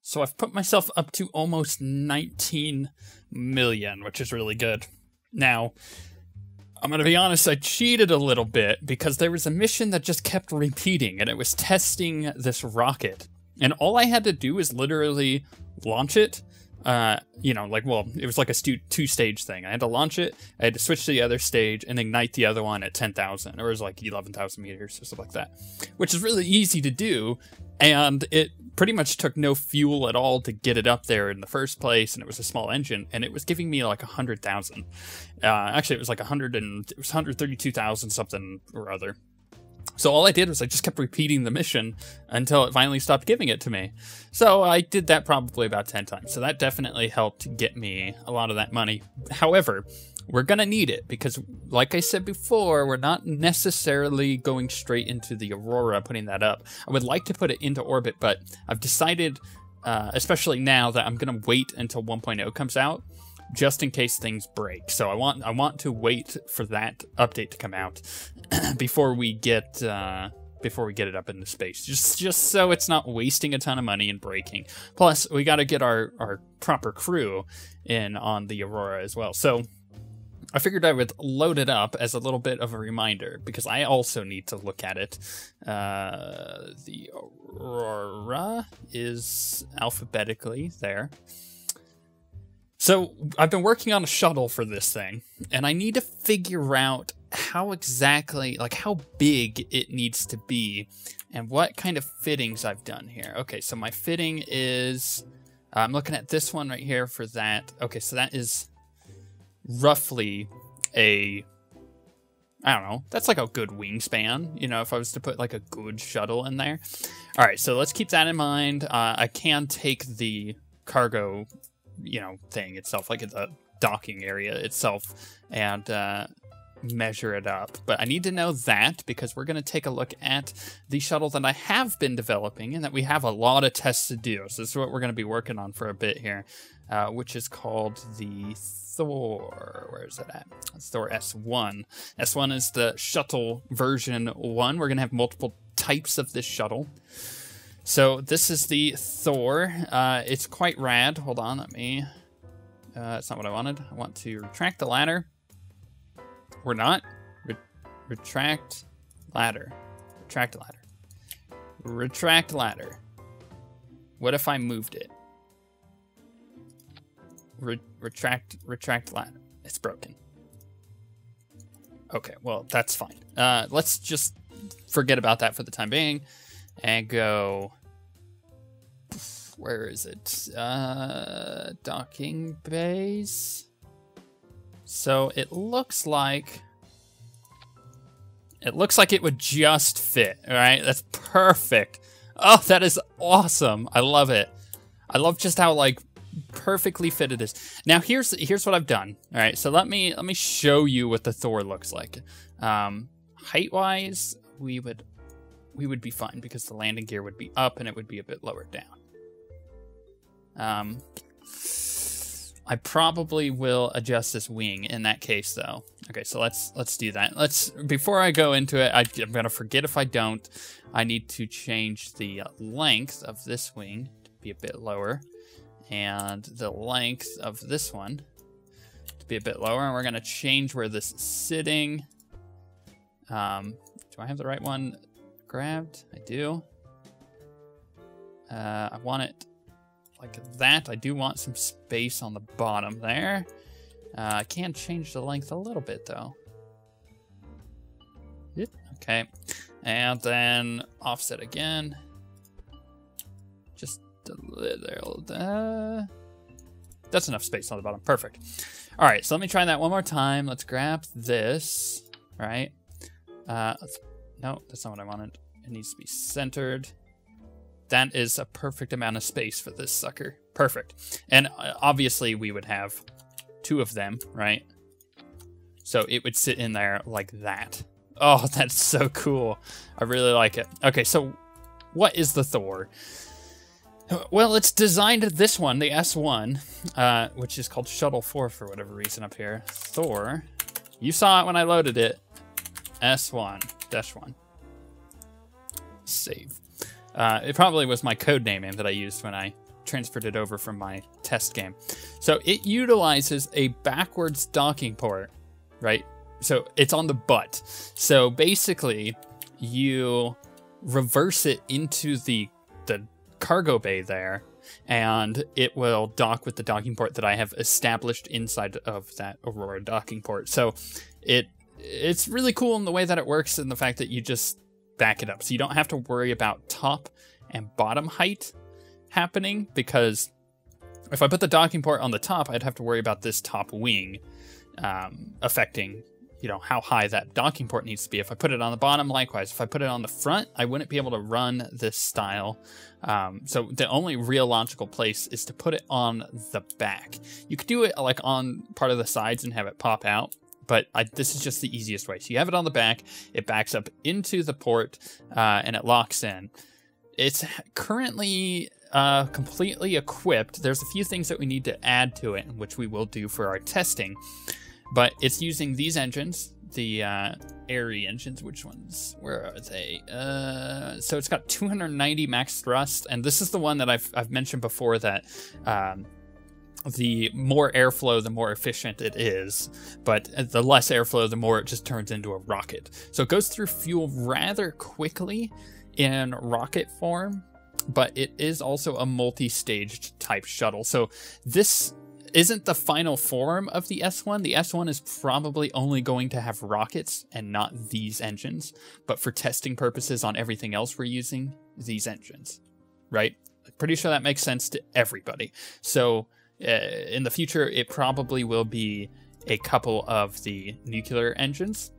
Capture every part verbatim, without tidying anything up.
So I've put myself up to almost nineteen million, which is really good. Now, I'm going to be honest, I cheated a little bit because there was a mission that just kept repeating, and it was testing this rocket. And all I had to do is literally launch it. Uh, you know, like, well, it was like a two-stage thing. I had to launch it, I had to switch to the other stage, and ignite the other one at ten thousand, or it was like eleven thousand meters or stuff like that, which is really easy to do, and it pretty much took no fuel at all to get it up there in the first place, and it was a small engine, and it was giving me like one hundred thousand. Uh, actually, it was like one hundred and, it was one hundred thirty-two thousand something or other. So all I did was I just kept repeating the mission until it finally stopped giving it to me. So I did that probably about ten times. So that definitely helped get me a lot of that money. However, we're going to need it because, like I said before, we're not necessarily going straight into the Aurora, putting that up. I would like to put it into orbit, but I've decided, uh, especially now, that I'm going to wait until one point oh comes out, just in case things break. So I want I want to wait for that update to come out before we get uh, before we get it up into space. Just just so it's not wasting a ton of money and breaking. Plus, we got to get our our proper crew in on the Aurora as well. So I figured I would load it up as a little bit of a reminder because I also need to look at it. Uh, the Aurora is alphabetically there. So I've been working on a shuttle for this thing, and I need to figure out how exactly, like how big it needs to be and what kind of fittings I've done here. Okay, so my fitting is, uh, I'm looking at this one right here for that. Okay, so that is roughly a, I don't know, that's like a good wingspan, you know, if I was to put like a good shuttle in there. All right, so let's keep that in mind. Uh, I can take the cargo, you know, thing itself, like the docking area itself, and uh, measure it up. But I need to know that because we're going to take a look at the shuttle that I have been developing and that we have a lot of tests to do. So this is what we're going to be working on for a bit here, uh, which is called the Thor. Where is it at? It's Thor S one. S one is the shuttle version one. We're going to have multiple types of this shuttle. So this is the Thor. Uh, it's quite rad. Hold on, let me... Uh, that's not what I wanted. I want to retract the ladder. We're not. Re retract ladder. Retract ladder. Retract ladder. What if I moved it? Re retract, retract ladder. It's broken. Okay, well, that's fine. Uh, let's just forget about that for the time being and go... Where is it? Uh, docking base. So it looks like it looks like it would just fit. All right, that's perfect. Oh, that is awesome. I love it. I love just how like perfectly fitted it is. Now here's here's what I've done. All right, so let me let me show you what the Thor looks like. Um, height wise, we would we would be fine because the landing gear would be up and it would be a bit lower down. Um, I probably will adjust this wing in that case though. Okay, so let's let's do that. Let's before I go into it, I, I'm gonna forget if I don't. I need to change the length of this wing to be a bit lower, and the length of this one to be a bit lower. And we're gonna change where this is sitting. Um, do I have the right one grabbed? I do. Uh, I want it like that. I do want some space on the bottom there. Uh, I can change the length a little bit though. Yep. Okay, and then offset again. Just a little. Uh, that's enough space on the bottom. Perfect. All right, so let me try that one more time. Let's grab this. Right. Uh, let's, no, that's not what I wanted. It needs to be centered. That is a perfect amount of space for this sucker. Perfect. And obviously we would have two of them, right? So it would sit in there like that. Oh, that's so cool. I really like it. Okay, so what is the Thor? Well, it's designed this one, the S one, uh, which is called Shuttle four for whatever reason up here. Thor. You saw it when I loaded it. S one dash one. save. Uh, it probably was my code name that I used when I transferred it over from my test game. So it utilizes a backwards docking port, right? So it's on the butt. So basically you reverse it into the the cargo bay there, and it will dock with the docking port that I have established inside of that Aurora docking port. So it it's really cool in the way that it works, and the fact that you just back it up. So you don't have to worry about top and bottom height happening, because if I put the docking port on the top, I'd have to worry about this top wing um, affecting, you know, how high that docking port needs to be. If I put it on the bottom, likewise. If I put it on the front, I wouldn't be able to run this style. Um, so the only real logical place is to put it on the back. You could do it like on part of the sides and have it pop out, but I, this is just the easiest way. So you have it on the back, it backs up into the port, uh, and it locks in. It's currently uh, completely equipped. There's a few things that we need to add to it, which we will do for our testing. But it's using these engines, the uh, airy engines. Which ones? Where are they? Uh, so it's got two hundred ninety max thrust, and this is the one that I've, I've mentioned before that um, the more airflow, the more efficient it is, but the less airflow, the more it just turns into a rocket. So it goes through fuel rather quickly in rocket form, but it is also a multi-staged type shuttle. So this isn't the final form of the S one. The S one is probably only going to have rockets and not these engines, but for testing purposes on everything else, we're using these engines, right? Pretty sure that makes sense to everybody. So uh, in the future, it probably will be a couple of the nuclear engines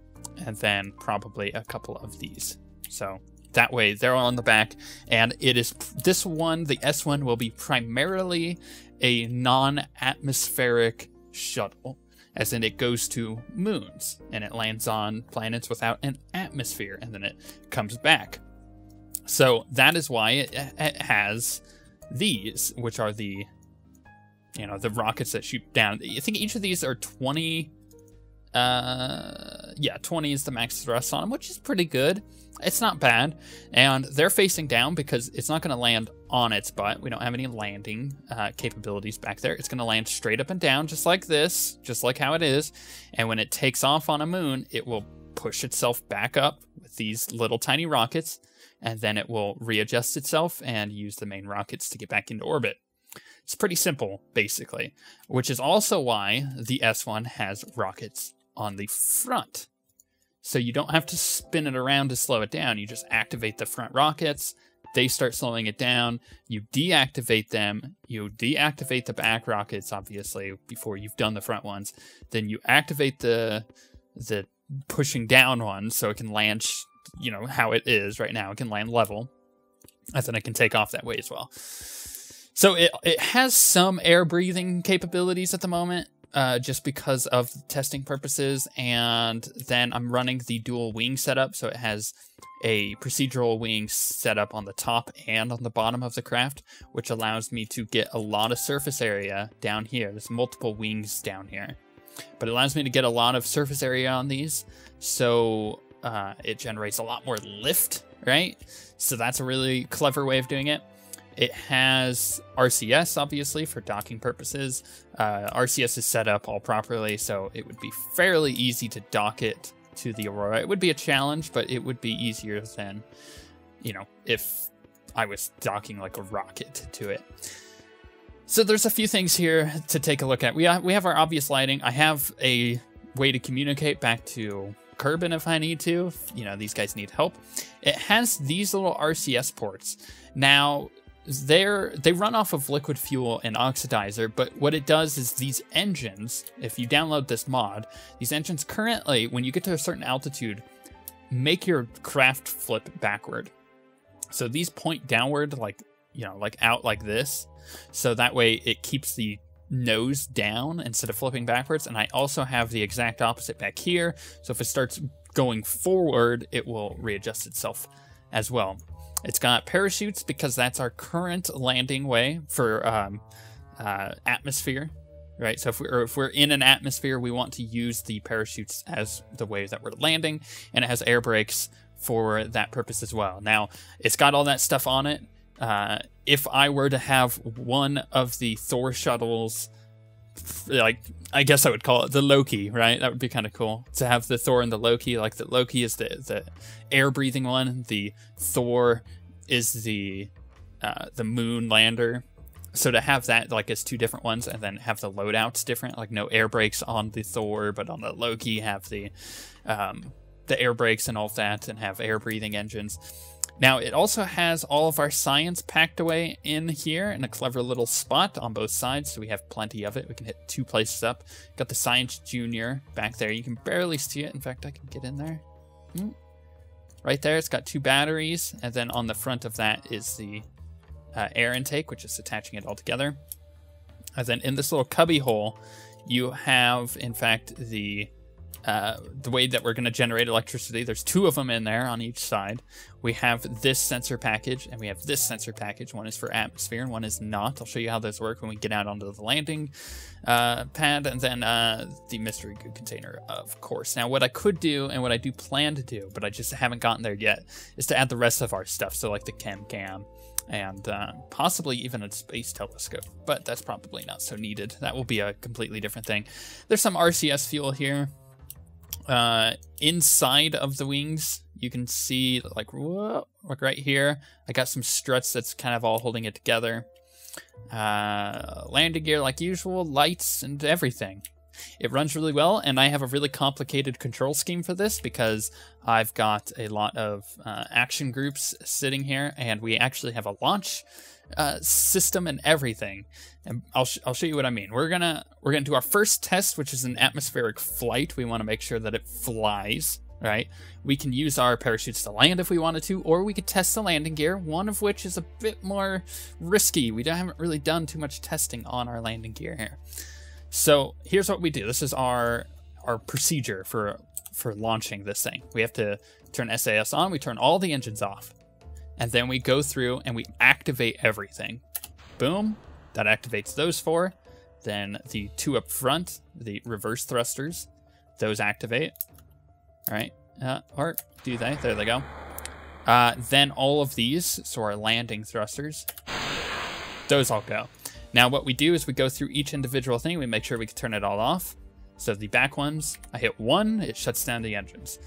and then probably a couple of these. So that way they're on the back, and it is this one, the S one, will be primarily a non-atmospheric shuttle, as in it goes to moons and it lands on planets without an atmosphere, and then it comes back. So that is why it, it has these, which are the, you know, the rockets that shoot down. I think each of these are twenty. Uh, yeah, twenty is the max thrust on them, which is pretty good. It's not bad, and they're facing down because it's not going to land on its butt. We don't have any landing uh, capabilities back there. It's going to land straight up and down, just like this, just like how it is. And when it takes off on a moon, it will push itself back up with these little tiny rockets, and then it will readjust itself and use the main rockets to get back into orbit. It's pretty simple, basically, which is also why the S one has rockets on the front. So you don't have to spin it around to slow it down. You just activate the front rockets. They start slowing it down. You deactivate them. You deactivate the back rockets, obviously, before you've done the front ones. Then you activate the the pushing down ones so it can land, you know, how it is right now. It can land level. And then it can take off that way as well. So it, it has some air breathing capabilities at the moment. Uh, just because of testing purposes, and then I'm running the dual wing setup, so it has a procedural wing setup on the top and on the bottom of the craft, which allows me to get a lot of surface area down here. There's multiple wings down here, but it allows me to get a lot of surface area on these, so uh, it generates a lot more lift, right? So that's a really clever way of doing it. It has R C S, obviously, for docking purposes. Uh, R C S is set up all properly, so it would be fairly easy to dock it to the Aurora. It would be a challenge, but it would be easier than, you know, if I was docking like a rocket to it. So there's a few things here to take a look at. We have, we have our obvious lighting. I have a way to communicate back to Kerbin if I need to. If, you know, these guys need help. It has these little R C S ports. Now, They're, they run off of liquid fuel and oxidizer, but what it does is these engines, if you download this mod, these engines currently, when you get to a certain altitude, make your craft flip backward. So these point downward, like, you know, like out like this. So that way it keeps the nose down instead of flipping backwards. And I also have the exact opposite back here. So if it starts going forward, it will readjust itself as well. It's got parachutes because that's our current landing way for um, uh, atmosphere, right? So if we're, if we're in an atmosphere, we want to use the parachutes as the way that we're landing. And it has air brakes for that purpose as well. Now, it's got all that stuff on it. Uh, if I were to have one of the Thor shuttles, like, I guess I would call it the Loki, right? That would be kind of cool to have the Thor and the Loki. Like, the Loki is the, the air-breathing one. The Thor is the uh, the moon lander. So to have that, like, as two different ones, and then have the loadouts different, like no air brakes on the Thor, but on the Loki have the um, the air brakes and all of that, and have air-breathing engines. Now, it also has all of our science packed away in here in a clever little spot on both sides, so we have plenty of it. We can hit two places up. Got the Science Junior back there. You can barely see it. In fact, I can get in there. Right there, it's got two batteries, and then on the front of that is the uh, air intake, which is attaching it all together. And then in this little cubby hole, you have, in fact, the... Uh, the way that we're going to generate electricity. There's two of them in there on each side. We have this sensor package and we have this sensor package. One is for atmosphere and one is not. I'll show you how those work when we get out onto the landing uh, pad, and then uh, the Mystery Goo container, of course. Now, what I could do and what I do plan to do, but I just haven't gotten there yet, is to add the rest of our stuff. So like the chem cam and uh, possibly even a space telescope, but that's probably not so needed. That will be a completely different thing. There's some R C S fuel here. Uh, inside of the wings, you can see, like, whoa, like right here, I got some struts that's kind of all holding it together. Uh, landing gear, like usual, lights and everything. It runs really well, and I have a really complicated control scheme for this because I've got a lot of uh, action groups sitting here, and we actually have a launch uh, system and everything. And I'll sh I'll show you what I mean. We're gonna we're gonna do our first test, which is an atmospheric flight. We want to make sure that it flies right. We can use our parachutes to land if we wanted to, or we could test the landing gear. One of which is a bit more risky. We don't, haven't really done too much testing on our landing gear here. So here's what we do. This is our our procedure for for launching this thing. We have to turn S A S on. We turn all the engines off, and then we go through and we activate everything. Boom, that activates those four. Then the two up front, the reverse thrusters, those activate. All right, uh, or do they? There they go. Uh, then all of these, so our landing thrusters, those all go. Now what we do is we go through each individual thing. We make sure we can turn it all off. So the back ones, I hit one, it shuts down the engines.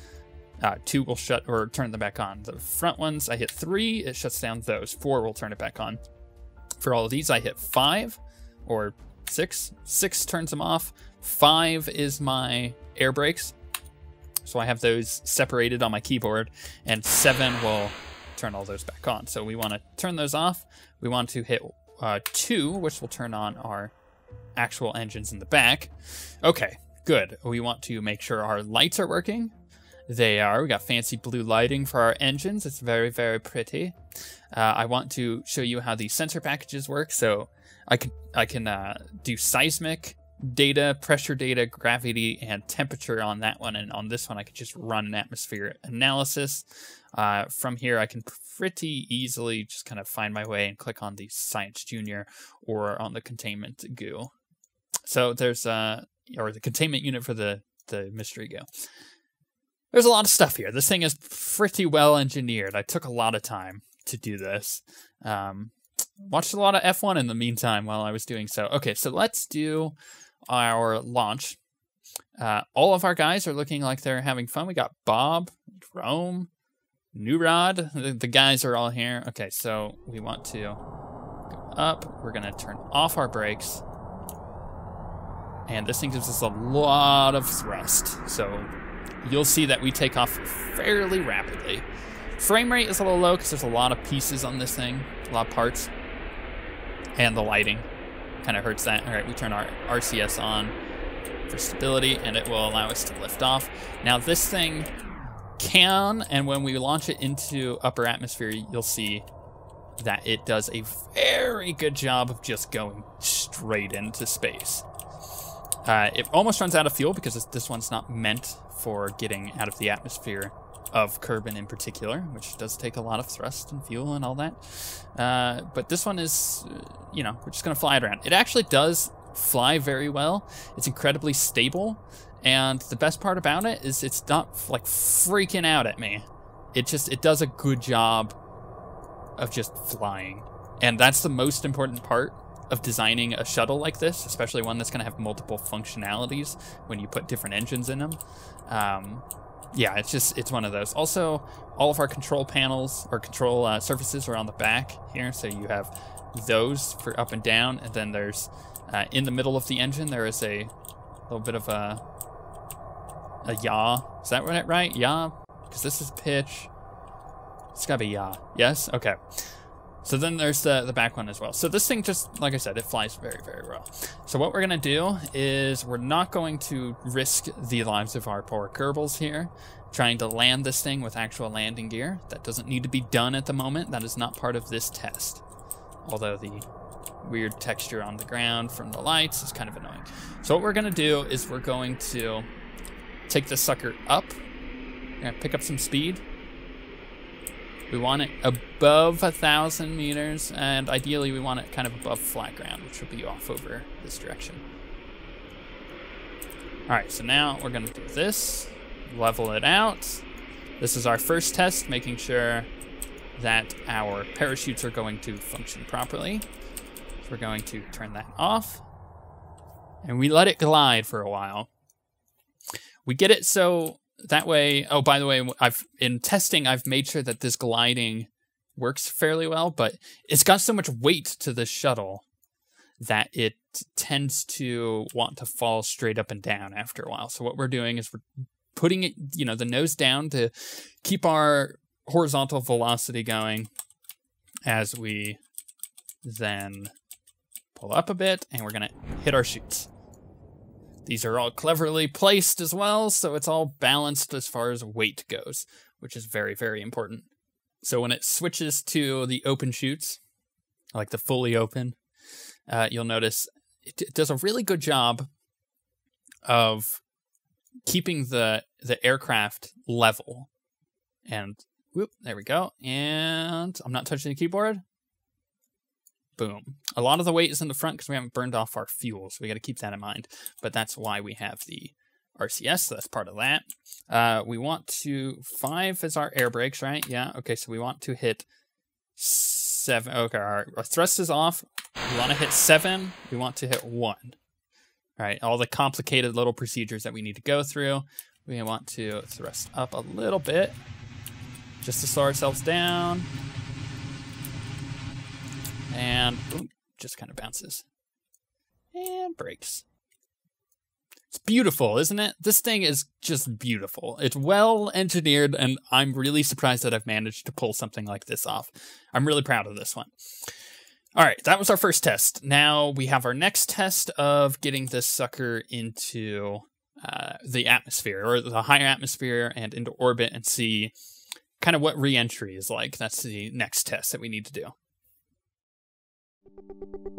Uh, two will shut or turn them back on. The front ones, I hit three, it shuts down those. Four will turn it back on. For all of these, I hit five or six. Six turns them off. Five is my air brakes. So I have those separated on my keyboard, and seven will turn all those back on. So we want to turn those off. We want to hit Uh, two, which will turn on our actual engines in the back. Okay, good. We want to make sure our lights are working. They are. We got fancy blue lighting for our engines. It's very, very pretty. Uh, I want to show you how the sensor packages work. So I can I can uh, do seismic data, pressure data, gravity, and temperature on that one. And on this one, I could just run an atmosphere analysis. Uh, from here, I can pretty easily just kind of find my way and click on the Science Junior or on the containment goo. So there's, uh, or the containment unit for the, the Mystery Goo. There's a lot of stuff here. This thing is pretty well engineered. I took a lot of time to do this. Um, watched a lot of F one in the meantime while I was doing so. Okay, so let's do our launch. Uh, all of our guys are looking like they're having fun. We got Bob, Rome, New Rod, the guys are all here. Okay, so we want to go up. We're gonna turn off our brakes. And this thing gives us a lot of thrust. So you'll see that we take off fairly rapidly. Frame rate is a little low because there's a lot of pieces on this thing, a lot of parts. And the lighting kind of hurts that. All right, we turn our R C S on for stability and it will allow us to lift off. Now this thing can, and when we launch it into upper atmosphere, you'll see that it does a very good job of just going straight into space. Uh, it almost runs out of fuel because this one's not meant for getting out of the atmosphere of Kerbin in particular, which does take a lot of thrust and fuel and all that. Uh, but this one is, you know, we're just going to fly it around. It actually does fly very well. It's incredibly stable. And the best part about it is it's not, like, freaking out at me. It just, it does a good job of just flying. And that's the most important part of designing a shuttle like this, especially one that's going to have multiple functionalities when you put different engines in them. Um, yeah, it's just, it's one of those. Also, all of our control panels or control uh, surfaces are on the back here. So you have those for up and down. And then there's, uh, in the middle of the engine, there is a little bit of a, a yaw. Is that right? Yaw? Because this is pitch. It's gotta be yaw. Yes? Okay. So then there's the, the back one as well. So this thing just, like I said, it flies very, very well. So what we're going to do is we're not going to risk the lives of our poor Kerbals here, trying to land this thing with actual landing gear. That doesn't need to be done at the moment. That is not part of this test. Although the weird texture on the ground from the lights is kind of annoying. So what we're going to do is we're going to take this sucker up. We're going to pick up some speed. We want it above a thousand meters, and ideally we want it kind of above flat ground, which will be off over this direction. All right, so now we're gonna do this, level it out. This is our first test, making sure that our parachutes are going to function properly. So we're going to turn that off, and we let it glide for a while. We get it so that way, oh, by the way, I've in testing, I've made sure that this gliding works fairly well, but it's got so much weight to the shuttle that it tends to want to fall straight up and down after a while. So what we're doing is we're putting it, you know, the nose down to keep our horizontal velocity going as we then pull up a bit, and we're going to hit our chutes. These are all cleverly placed as well, so it's all balanced as far as weight goes, which is very, very important. So when it switches to the open chutes, like the fully open, uh, you'll notice it, it does a really good job of keeping the, the aircraft level. And whoop, there we go. And I'm not touching the keyboard. Boom. A lot of the weight is in the front because we haven't burned off our fuel, so we got to keep that in mind. But that's why we have the R C S, so that's part of that. Uh, we want to, five is our air brakes, right? Yeah, okay, so we want to hit seven. Okay, our, our thrust is off. We want to hit seven. We want to hit one. All right, all the complicated little procedures that we need to go through. We want to thrust up a little bit just to slow ourselves down. And boom, just kind of bounces and breaks. It's beautiful, isn't it? This thing is just beautiful. It's well engineered, and I'm really surprised that I've managed to pull something like this off. I'm really proud of this one. All right, that was our first test. Now we have our next test of getting this sucker into uh, the atmosphere, or the higher atmosphere, and into orbit, and see kind of what re-entry is like. That's the next test that we need to do. Thank you.